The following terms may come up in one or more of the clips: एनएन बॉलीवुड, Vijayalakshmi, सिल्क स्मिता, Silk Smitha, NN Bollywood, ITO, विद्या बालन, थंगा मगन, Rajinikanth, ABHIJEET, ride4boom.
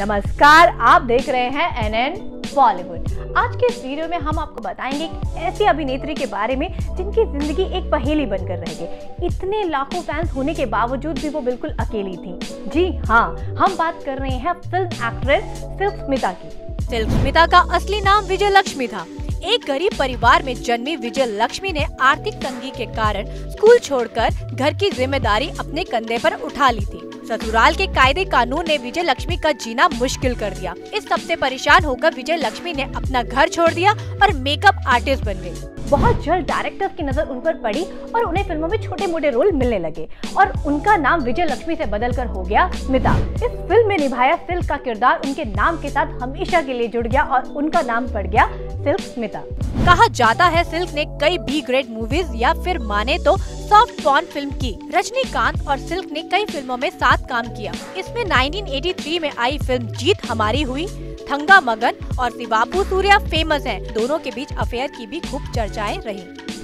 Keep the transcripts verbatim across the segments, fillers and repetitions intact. नमस्कार, आप देख रहे हैं एनएन बॉलीवुड। आज के इस वीडियो में हम आपको बताएंगे एक ऐसी अभिनेत्री के बारे में जिनकी जिंदगी एक पहेली बनकर रह गई। इतने लाखों फैंस होने के बावजूद भी वो बिल्कुल अकेली थी। जी हाँ, हम बात कर रहे हैं फिल्म एक्ट्रेस सिल्क स्मिता की। सिल्क स्मिता का असली नाम विजयलक्ष्मी था। एक गरीब परिवार में जन्मी विजयलक्ष्मी ने आर्थिक तंगी के कारण स्कूल छोड़कर घर की जिम्मेदारी अपने कंधे पर उठा ली थी। ससुराल के कायदे कानून ने विजयलक्ष्मी का जीना मुश्किल कर दिया। इस सब से परेशान होकर विजयलक्ष्मी ने अपना घर छोड़ दिया और मेकअप आर्टिस्ट बन गई। बहुत जल्द डायरेक्टर्स की नजर उन पर पड़ी और उन्हें फिल्मों में छोटे मोटे रोल मिलने लगे और उनका नाम विजयलक्ष्मी से बदलकर हो गया स्मिता। इस फिल्म में निभाया सिल्क का किरदार उनके नाम के साथ हमेशा के लिए जुड़ गया और उनका नाम पड़ गया सिल्क स्मिता। कहा जाता है सिल्क ने कई बी ग्रेड मूवीज या फिर माने तो सॉफ्ट पॉर्न फिल्म की। रजनीकांत और सिल्क ने कई फिल्मों में साथ काम किया। इसमें नाइनटीन एटी थ्री में आई फिल्म जीत हमारी हुई, थंगा मगन और शिवापू सूर्या फेमस हैं। दोनों के बीच अफेयर की भी खूब चर्चाएं रही।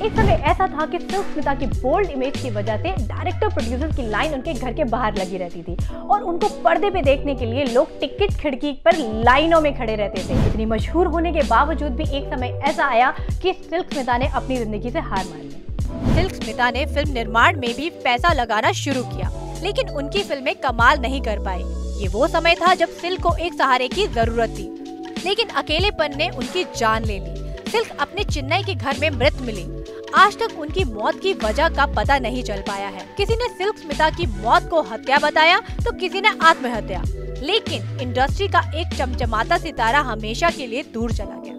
एक समय ऐसा था कि सिल्क स्मिता की बोल्ड इमेज की वजह से डायरेक्टर प्रोड्यूसर की लाइन उनके घर के बाहर लगी रहती थी और उनको पर्दे पे देखने के लिए लोग टिकट खिड़की पर लाइनों में खड़े रहते थे। इतनी मशहूर होने के बावजूद भी एक समय ऐसा आया कि सिल्क स्मिता ने अपनी जिंदगी से हार मान ली। सिल्क स्मिता ने फिल्म निर्माण में भी पैसा लगाना शुरू किया, लेकिन उनकी फिल्में कमाल नहीं कर पाई। ये वो समय था जब सिल्क को एक सहारे की जरूरत थी, लेकिन अकेलेपन ने उनकी जान ले ली। सिल्क अपने चेन्नई के घर में मृत मिली। आज तक उनकी मौत की वजह का पता नहीं चल पाया है। किसी ने सिल्क स्मिता की मौत को हत्या बताया तो किसी ने आत्महत्या, लेकिन इंडस्ट्री का एक चमचमाता सितारा हमेशा के लिए दूर चला गया।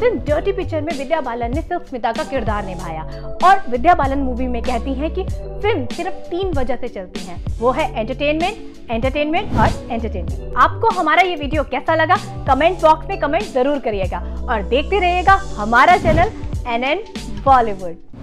फिल्म डर्टी पिक्चर में विद्या बालन ने सिल्क स्मिता का किरदार निभाया और विद्या बालन मूवी में कहती हैं कि फिल्म सिर्फ तीन वजह से चलती है, वो है एंटरटेनमेंट, एंटरटेनमेंट और एंटरटेनमेंट। आपको हमारा ये वीडियो कैसा लगा कमेंट बॉक्स में कमेंट जरूर करिएगा और देखते रहिएगा हमारा चैनल एन एन बॉलीवुड।